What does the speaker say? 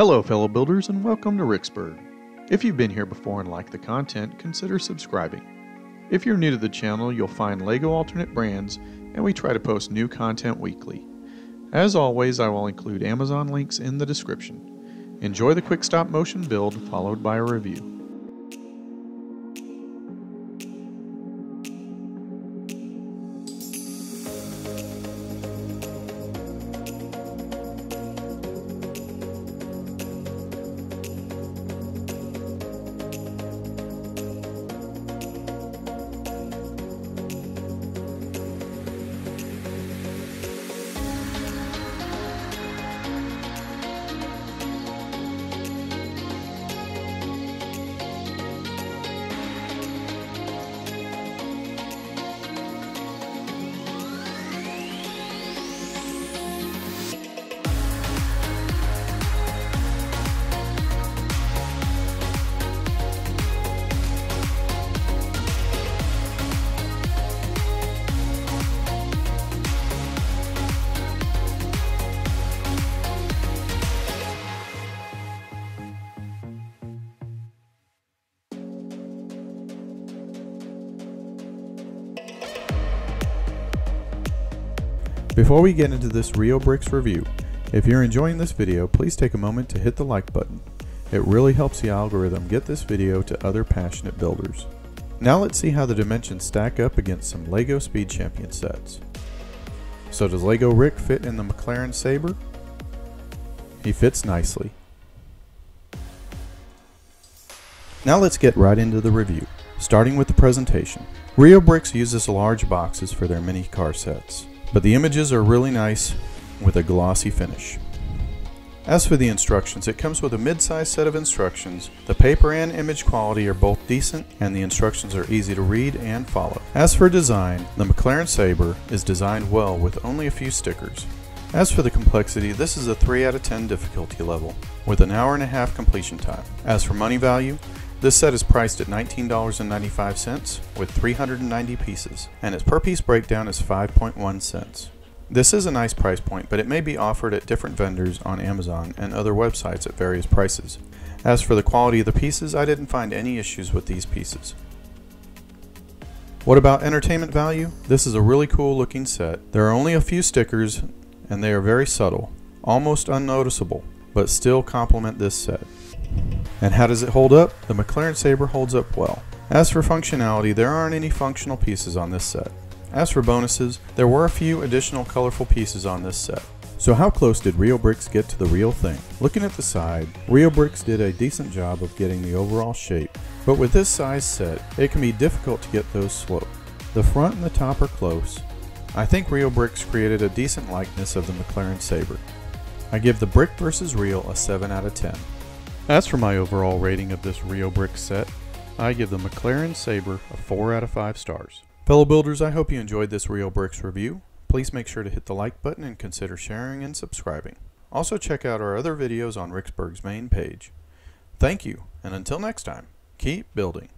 Hello fellow builders and welcome to Ricksburg. If you've been here before and like the content, consider subscribing. If you're new to the channel, you'll find LEGO alternate brands and we try to post new content weekly. As always, I will include Amazon links in the description. Enjoy the quick stop motion build followed by a review. Before we get into this Reobrix review, if you're enjoying this video, please take a moment to hit the like button. It really helps the algorithm get this video to other passionate builders. Now let's see how the dimensions stack up against some LEGO Speed Champion sets. So does LEGO Rick fit in the McLaren Sabre? He fits nicely. Now let's get right into the review, starting with the presentation. Reobrix uses large boxes for their mini car sets, but the images are really nice with a glossy finish. As for the instructions, it comes with a mid-sized set of instructions. The paper and image quality are both decent and the instructions are easy to read and follow. As for design, the McLaren Sabre is designed well with only a few stickers. As for the complexity, this is a 3 out of 10 difficulty level with an hour and a half completion time. As for money value, this set is priced at $19.95 with 390 pieces, and its per piece breakdown is 5.1 cents. This is a nice price point, but it may be offered at different vendors on Amazon and other websites at various prices. As for the quality of the pieces, I didn't find any issues with these pieces. What about entertainment value? This is a really cool looking set. There are only a few stickers, and they are very subtle, almost unnoticeable, but still complement this set. And how does it hold up? The McLaren Sabre holds up well. As for functionality, there aren't any functional pieces on this set. As for bonuses, there were a few additional colorful pieces on this set. So how close did Reobrix get to the real thing? Looking at the side, Reobrix did a decent job of getting the overall shape, but with this size set, it can be difficult to get those sloped. The front and the top are close. I think Reobrix created a decent likeness of the McLaren Sabre. I give the brick versus real a 7 out of 10. As for my overall rating of this Reobrix set, I give the McLaren Sabre a 4 out of 5 stars. Fellow builders, I hope you enjoyed this Reobrix review. Please make sure to hit the like button and consider sharing and subscribing. Also check out our other videos on Ricksburg's main page. Thank you, and until next time, keep building.